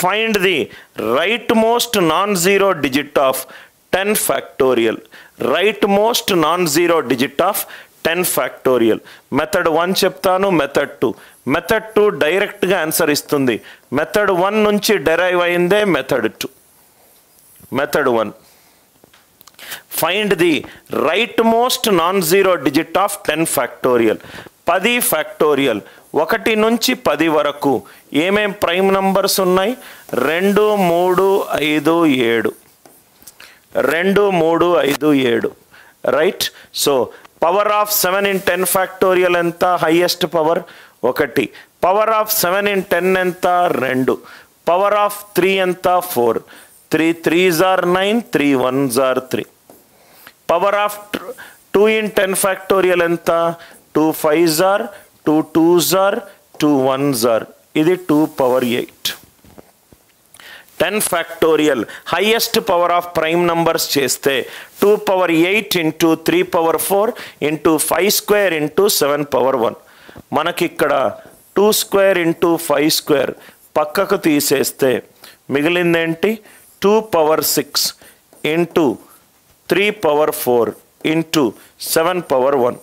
Find the rightmost non-zero digit of 10 factorial. Rightmost non-zero digit of 10 factorial. Method 1 cheptanu, method 2. Method 2 direct ga answer istundi. Method 1 nunchi derive ayinde method 2. Method 1. Find the rightmost non-zero digit of 10 factorial. 10 factorial. 1 నుంచి 10 వరకు ఏమేం prime numbers ఉన్నాయి? 2 3 5 7. 2 3 5 7. Right. So power of 7 in 10 factorial ఎంత? Highest power 1. Power of 7 in 10 ఎంత? 2. Power of 3 ఎంత? 4. 3 3s are 9, 3 1s are 3. Power of 2 in 10 factorial enta? 2 5s are, 2 2s are, 2 1s are. This is 2 power 8. 10 factorial. Highest power of prime numbers cheste. 2 power 8 into 3 power 4 into 5 square into 7 power 1. Manaki ikkada 2 square into 5 square. Pakkaku teeseste. Migilindenti 2 power 6 into 3 power 4 into 7 power 1.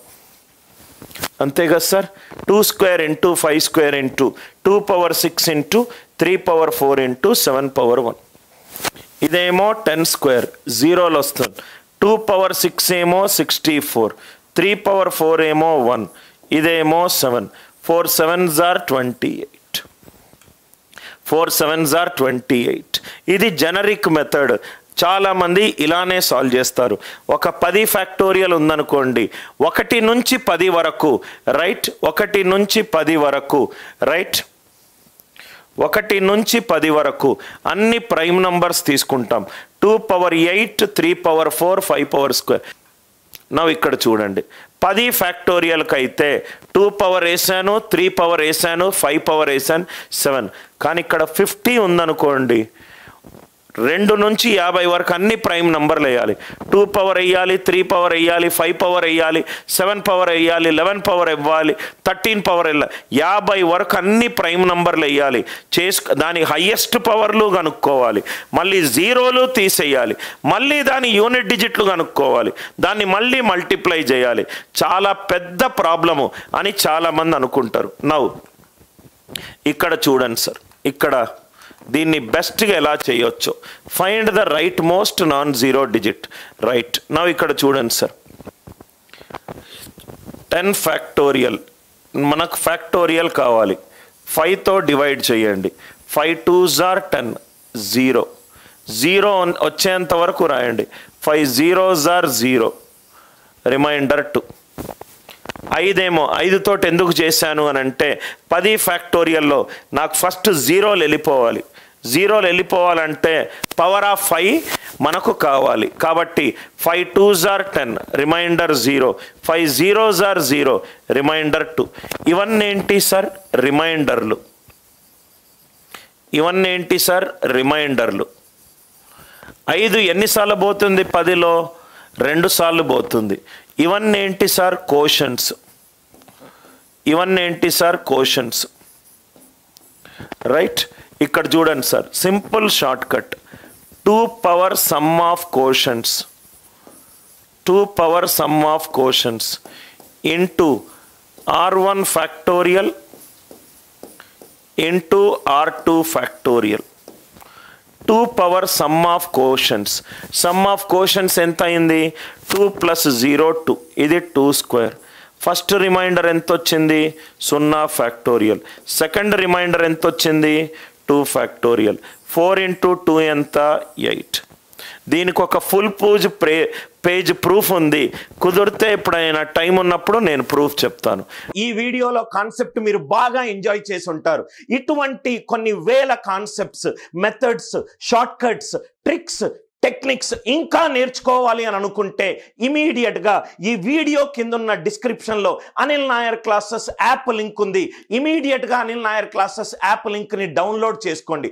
Antega sir, 2 square into 5 square into 2 power 6 into 3 power 4 into 7 power 1. Ide emo 10 square, 0 lostan. 2 power 6 emo 64. 3 power 4 emo 1. Ide emo 7. 4 7s are 28. 4 7s are 28. Idi generic method. చాలా మంది ఇలానే solve చేస్తారు. ఒక 10 factorial ఉందనుకోండి. 1 నుంచి 10 వరకు right. 1 నుంచి 10 వరకు రైట్. 1 నుంచి 10 వరకు అన్ని ప్రైమ్ నంబర్స్ తీసుకుంటాం. 2 power 8, 3 power 4, 5 power square. Now ఇక్కడ చూడండి. 10 ఫ్యాక్టోరియల్ కైతే 2 పవర్ వేసాను, 3 పవర్ వేసాను, 5 పవర్ వేసాను, 7. కానీ ఇక్కడ 50 ఉందనుకోండి. 2 నుంచి 50 వరకు అన్ని ప్రైమ్ నంబర్లు వేయాలి. 2 పవర్ వేయాలి, 3 పవర్ వేయాలి, 5 పవర్ వేయాలి, 7 పవర్ వేయాలి, 11 పవర్ ఇవ్వాలి, 13 పవర్ వేయాలి. 50 వరకు అన్ని ప్రైమ్ నంబర్లు వేయాలి. దాని హైయెస్ట్ పవర్లు కనుక్కోవాలి. మళ్ళీ జీరోలు తీసేయాలి. మళ్ళీ దాని యూనిట్ డిజిట్లు కనుక్కోవాలి. దాన్ని మళ్ళీ మల్టిప్లై చేయాలి. చాలా పెద్ద ప్రాబ్లము అని చాలామంది అనుకుంటారు. నవ్వు ఇక్కడ చూడండి సార్. ఇక్కడ దీన్ని బెస్ట్గా ఎలా చేయొచ్చు? Find the right most non zero digit. Right. నా ఇక్కడ చూడండి సార్. 10 ఫ్యాక్టోరియల్. మనకు ఫ్యాక్టోరియల్ కావాలి. 5తో డివైడ్ చేయండి. 5 2s are 10. 0. 0 వచ్చేంత వరకు రాయండి. 5 0s are 0. రిమైండర్ 2. 5 ఏమో 5తో ఎందుకు చేశాను అని అంటే 10 ఫ్యాక్టోరియల్లో నాకు ఫస్ట్ జీరోలు వెళ్ళిపోవాలి. జీరోలు వెళ్ళిపోవాలంటే పవర్ ఆఫ్ 5 మనకు కావాలి. కాబట్టి 5 2s are 10, reminder 0. 5 0s are 0, reminder 2. ఇవన్నేంటి సార్? రిమైండర్లు. ఇవన్నేంటి సార్? రిమైండర్లు. 5 ఎన్నిసార్లు పోతుంది? 10లో 2 సార్లు పోతుంది. ఇవన్నేంటి సార్? కోషన్స్. ఇవన్నేంటి సార్? కోషన్స్. రైట్. ఇక్కడ చూడండి sir. Simple short cut. 2 power sum of quotients. 2 power sum of quotients into r1 factorial into r2 factorial. 2 power sum of quotients. Sum of quotients ఎంత అయింది? 2 plus 0 2. ఇది 2 square. First remainder ఎంత వచ్చింది? 0 factorial. Second remainder ఎంత వచ్చింది? 2 factorial. 4 into 2 ఎంత? 8. దీనికి ఒక ఫుల్ పేజ్ ప్రూఫ్ ఉంది. కుదిరితే ఎప్పుడైనా టైం ఉన్నప్పుడు నేను ప్రూఫ్ చెప్తాను. ఈ వీడియోలో కాన్సెప్ట్ మీరు బాగా ఎంజాయ్ చేసి ఉంటారు. ఇటువంటి కొన్ని వేల concepts, methods, short cuts, tricks, techniques ఇంకా నేర్చుకోవాలి అని అనుకుంటే ఇమీడియట్గా ఈ వీడియో కింద ఉన్న డిస్క్రిప్షన్లో Anil Nair classes app link ఉంది. ఇమీడియట్గా అనిల్ నాయర్ క్లాసెస్ యాప్ లింక్ని డౌన్లోడ్ చేసుకోండి.